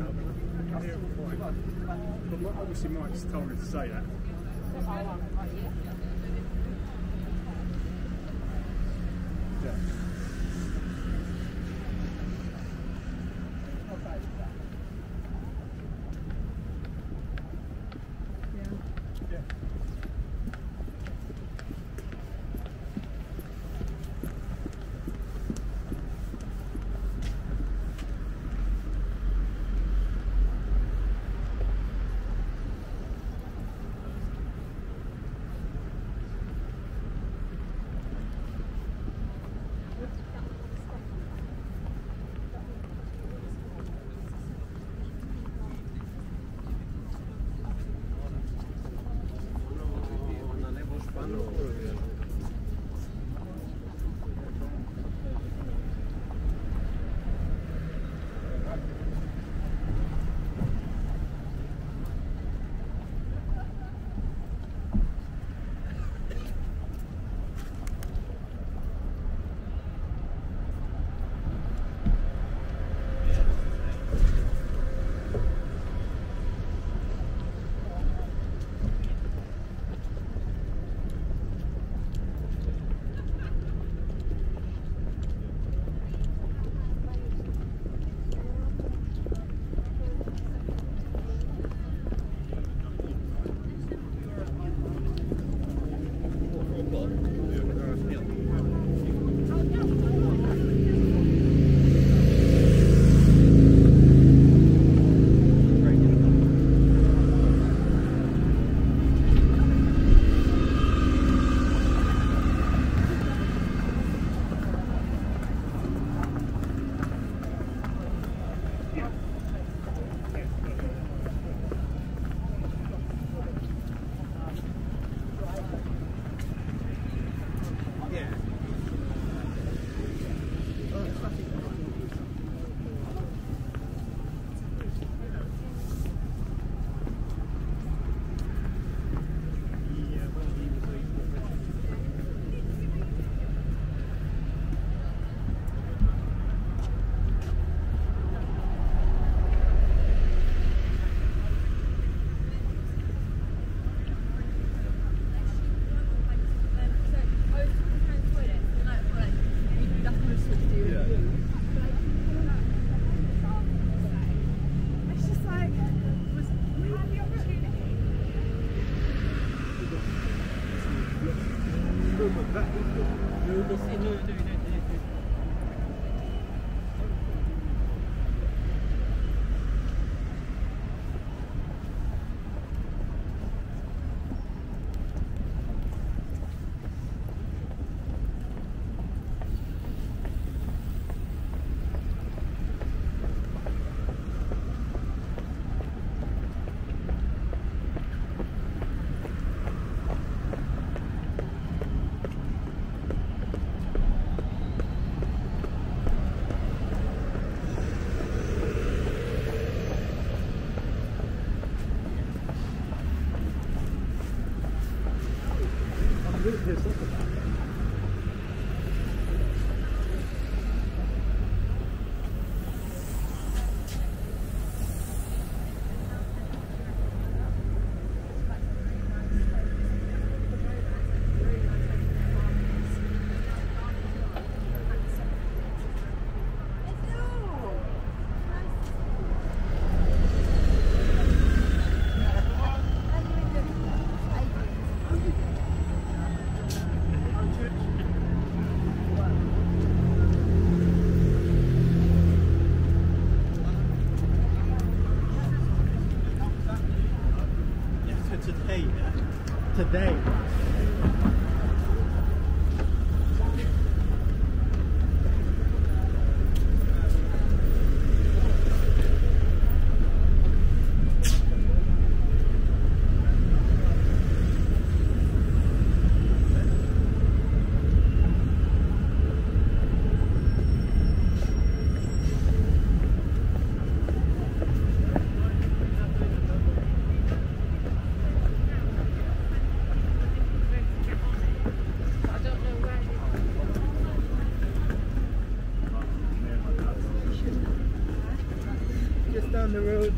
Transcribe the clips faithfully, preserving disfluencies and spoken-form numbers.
But obviously Mike's told me to say that. Yeah. on the road.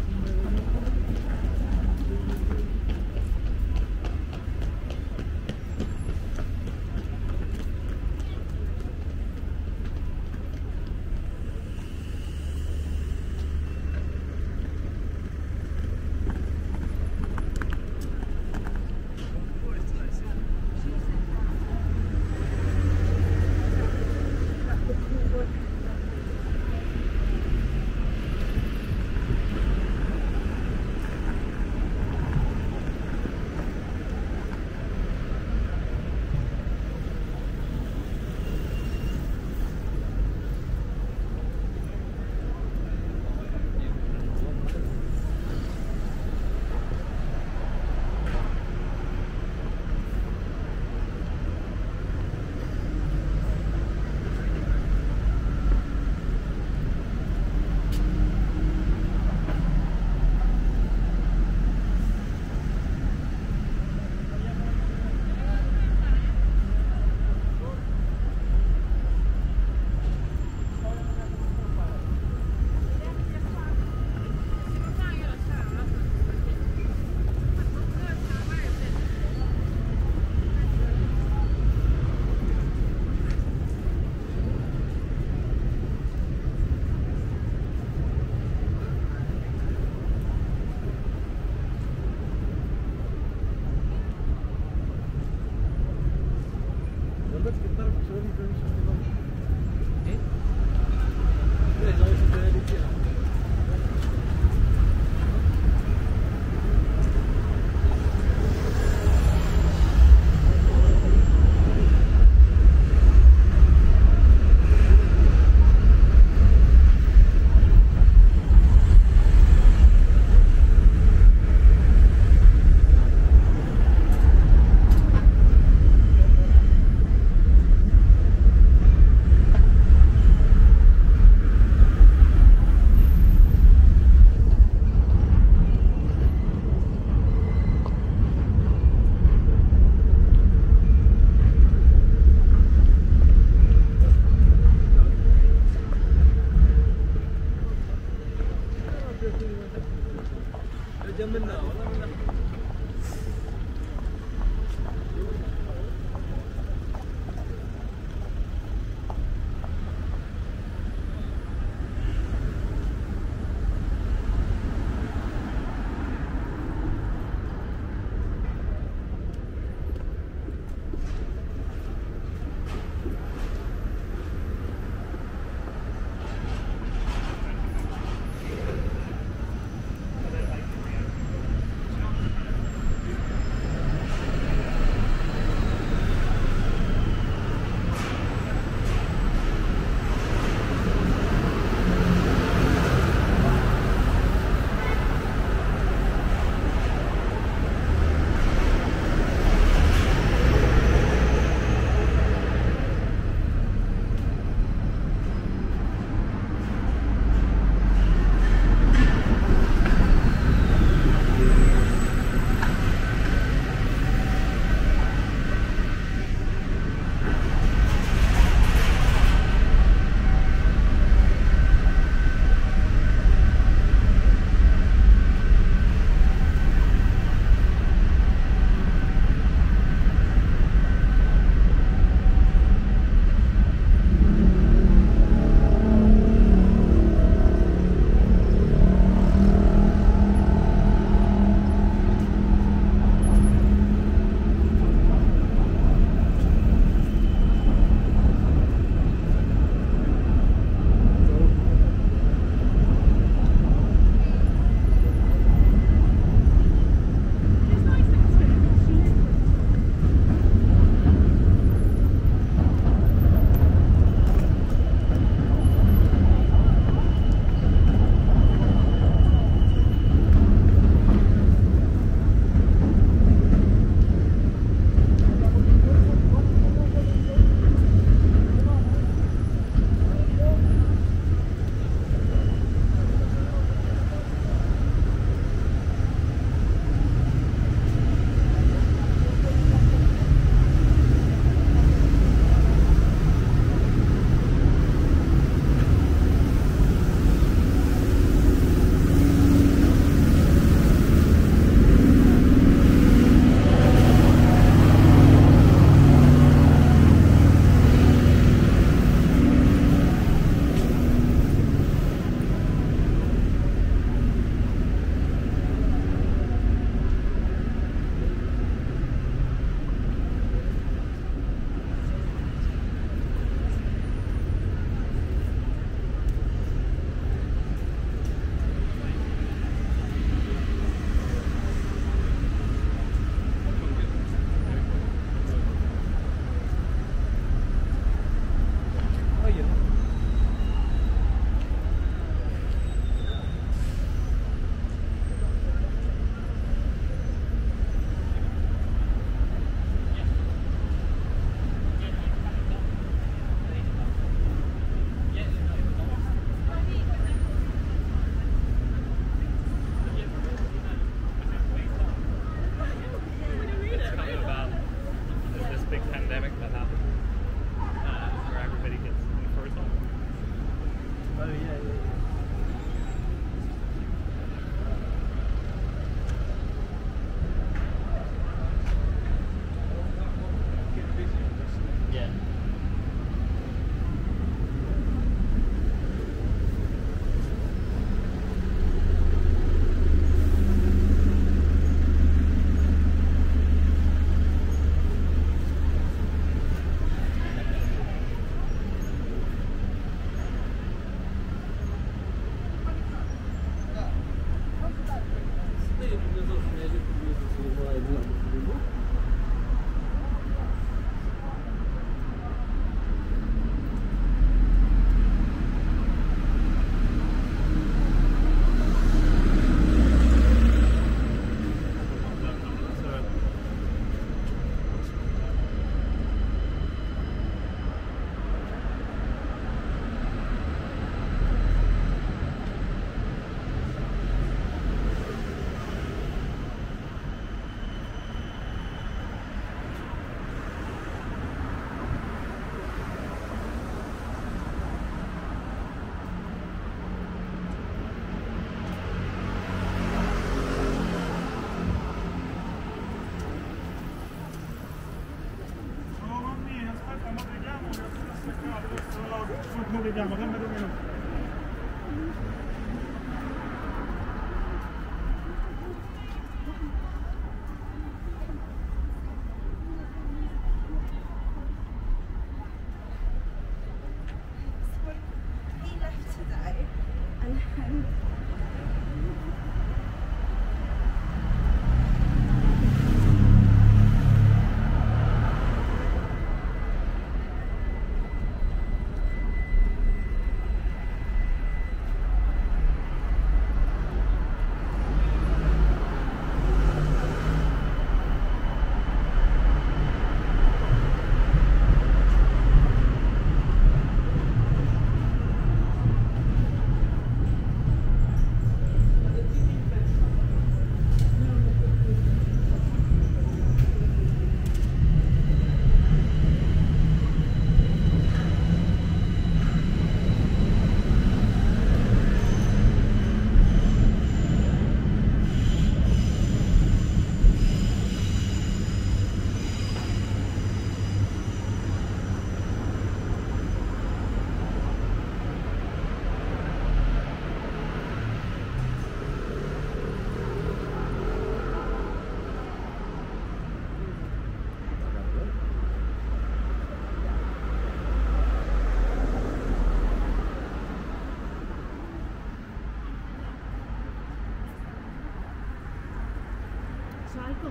Algo